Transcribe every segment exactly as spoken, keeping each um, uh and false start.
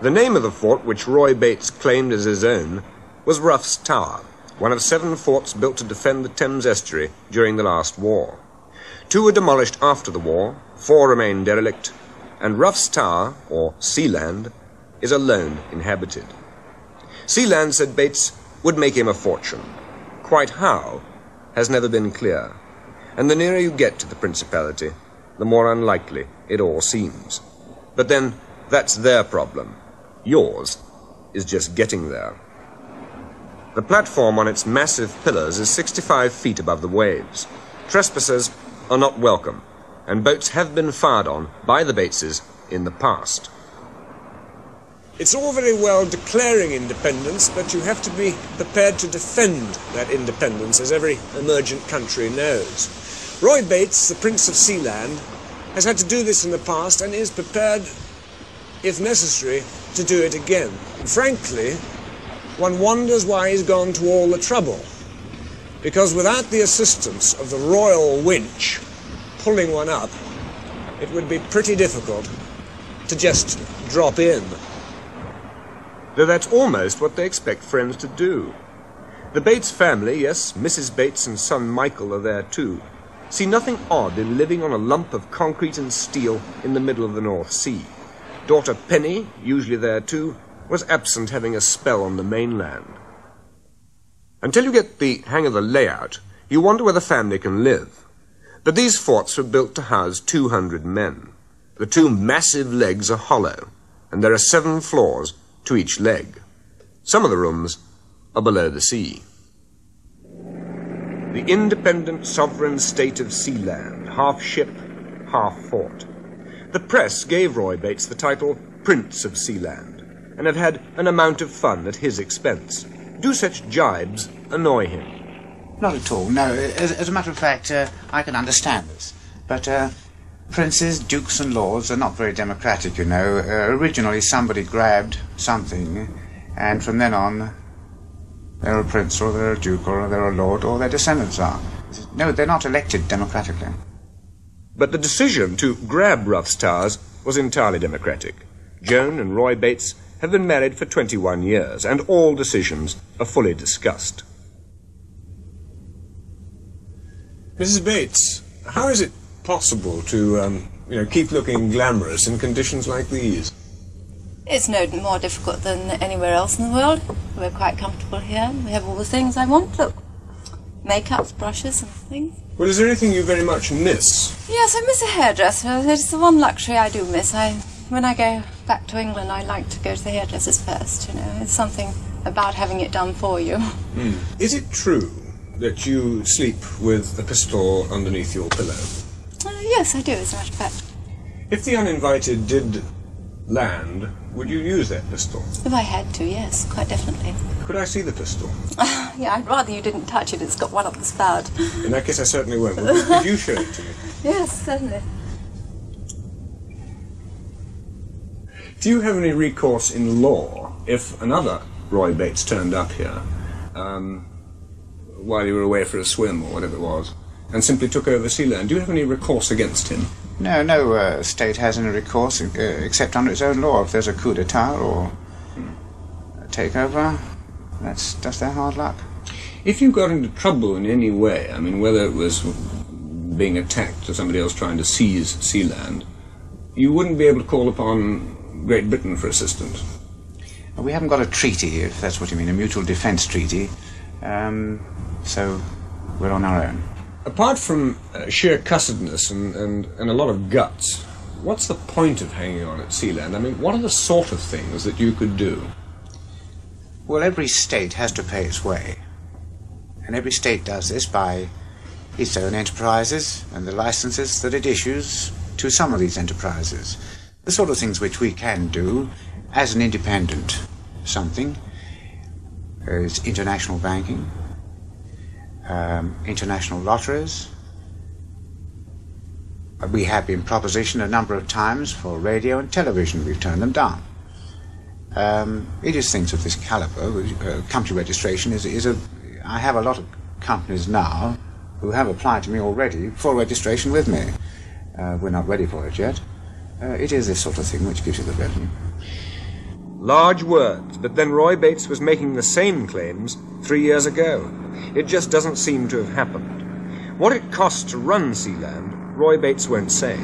The name of the fort, which Roy Bates claimed as his own, was Roughs Tower, one of seven forts built to defend the Thames estuary during the last war. Two were demolished after the war, four remain derelict, and Roughs Tower, or Sealand, is alone inhabited. Sealand, said Bates, would make him a fortune. Quite how has never been clear, and the nearer you get to the principality, the more unlikely it all seems. But then, that's their problem. Yours is just getting there. The platform on its massive pillars is sixty-five feet above the waves. Trespassers are not welcome, and boats have been fired on by the Bateses in the past. It's all very well declaring independence, but you have to be prepared to defend that independence, as every emergent country knows. Roy Bates, the Prince of Sealand, has had to do this in the past and is prepared, if necessary, to do it again. And frankly, one wonders why he's gone to all the trouble, because without the assistance of the royal winch pulling one up, it would be pretty difficult to just drop in. Though that's almost what they expect friends to do. The Bates family, yes, Missus Bates and son Michael are there too, see nothing odd in living on a lump of concrete and steel in the middle of the North Sea. Daughter Penny, usually there too, was absent having a spell on the mainland. Until you get the hang of the layout, you wonder where the family can live. But these forts were built to house two hundred men. The two massive legs are hollow, and there are seven floors to each leg. Some of the rooms are below the sea. The independent sovereign state of Sealand, half ship, half fort. The press gave Roy Bates the title Prince of Sealand, and have had an amount of fun at his expense. Do such jibes annoy him? Not at all, no. As, as a matter of fact, uh, I can understand this. But, uh... princes, dukes and lords are not very democratic, you know. Uh, originally somebody grabbed something, and from then on they're a prince or they're a duke or they're a lord or their descendants are. No, they're not elected democratically. But the decision to grab Roughs Tower was entirely democratic. Joan and Roy Bates have been married for twenty-one years, and all decisions are fully discussed. Missus Bates, how is it possible to, um, you know, keep looking glamorous in conditions like these? It's no more difficult than anywhere else in the world. We're quite comfortable here. We have all the things I want. Look, makeups, brushes and things. Well, is there anything you very much miss? Yes, I miss a hairdresser. It's the one luxury I do miss. I, when I go back to England, I like to go to the hairdressers first, you know. It's something about having it done for you. Mm. Is it true that you sleep with a pistol underneath your pillow? Uh, yes, I do, as a matter of fact. If the uninvited did land, would you use that pistol? If I had to, yes, quite definitely. Could I see the pistol? Uh, yeah, I'd rather you didn't touch it. It's got one up the spout. In that case, I certainly won't. Could you show it to me? Yes, certainly. Do you have any recourse in law if another Roy Bates turned up here um, while you were away for a swim or whatever it was, and simply took over Sealand? Do you have any recourse against him? No, no uh, state has any recourse uh, except under its own law. If there's a coup d'etat or a takeover, that's, that's their hard luck. If you got into trouble in any way, I mean, whether it was being attacked or somebody else trying to seize Sealand, you wouldn't be able to call upon Great Britain for assistance. We haven't got a treaty, if that's what you mean, a mutual defence treaty, um, so we're on our own. Apart from uh, sheer cussedness and, and, and a lot of guts, what's the point of hanging on at Sealand? I mean, what are the sort of things that you could do? Well, every state has to pay its way. And every state does this by its own enterprises and the licenses that it issues to some of these enterprises. The sort of things which we can do as an independent something is international banking, Um, international lotteries. We have been propositioned a number of times for radio and television. We've turned them down. Um, it is things of this calibre. Uh, country registration is, is a... I have a lot of companies now who have applied to me already for registration with me. Uh, we're not ready for it yet. Uh, it is this sort of thing which gives you the revenue. Large words, but then Roy Bates was making the same claims three years ago. It just doesn't seem to have happened. What it costs to run Sealand, Roy Bates won't say.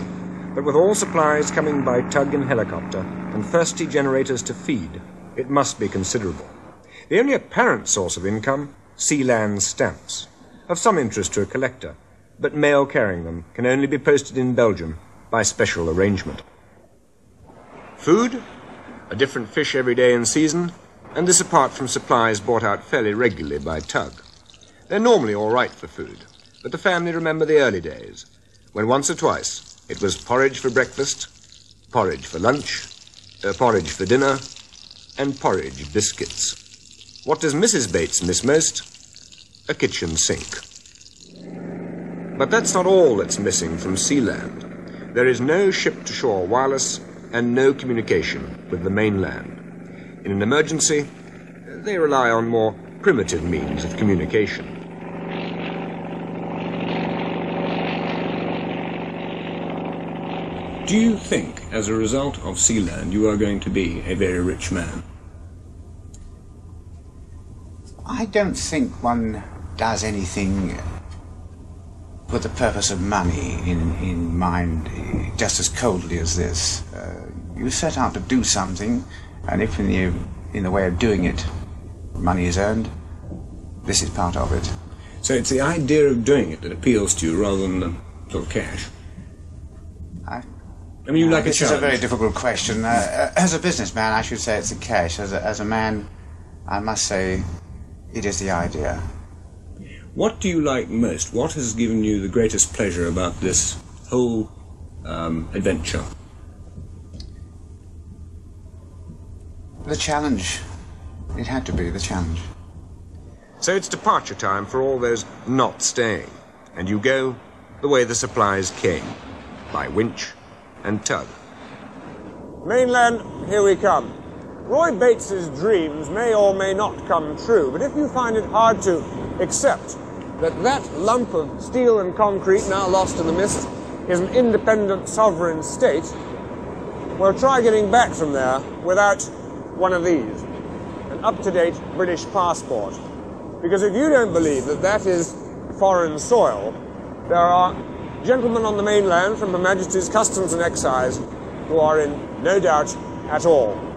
But with all supplies coming by tug and helicopter, and thirsty generators to feed, it must be considerable. The only apparent source of income, Sealand stamps, of some interest to a collector, but mail carrying them can only be posted in Belgium by special arrangement. Food? A different fish every day in season, and this apart from supplies bought out fairly regularly by tug. They're normally all right for food, but the family remember the early days, when once or twice it was porridge for breakfast, porridge for lunch, uh, porridge for dinner, and porridge biscuits. What does Missus Bates miss most? A kitchen sink. But that's not all that's missing from Sealand. There is no ship-to-shore wireless and no communication with the mainland. In an emergency, they rely on more primitive means of communication. Do you think, as a result of Sealand, you are going to be a very rich man? I don't think one does anything with the purpose of money in, in mind just as coldly as this. Uh, you set out to do something, and if in the, in the way of doing it money is earned, this is part of it. So it's the idea of doing it that appeals to you rather than the sort of cash? I, I mean, you uh, like a challenge. This is a very difficult question. Uh, as a businessman, I should say it's the cash. As a, as a man, I must say it is the idea. What do you like most? What has given you the greatest pleasure about this whole um, adventure? The challenge. It had to be the challenge. So it's departure time for all those not staying, and you go the way the supplies came, by winch and tug. Mainland, here we come. Roy Bates's dreams may or may not come true, but if you find it hard to accept that that lump of steel and concrete now lost in the mist is an independent sovereign state, well, try getting back from there without one of these, an up-to-date British passport. Because if you don't believe that that is foreign soil, there are gentlemen on the mainland from Her Majesty's Customs and Excise who are in no doubt at all.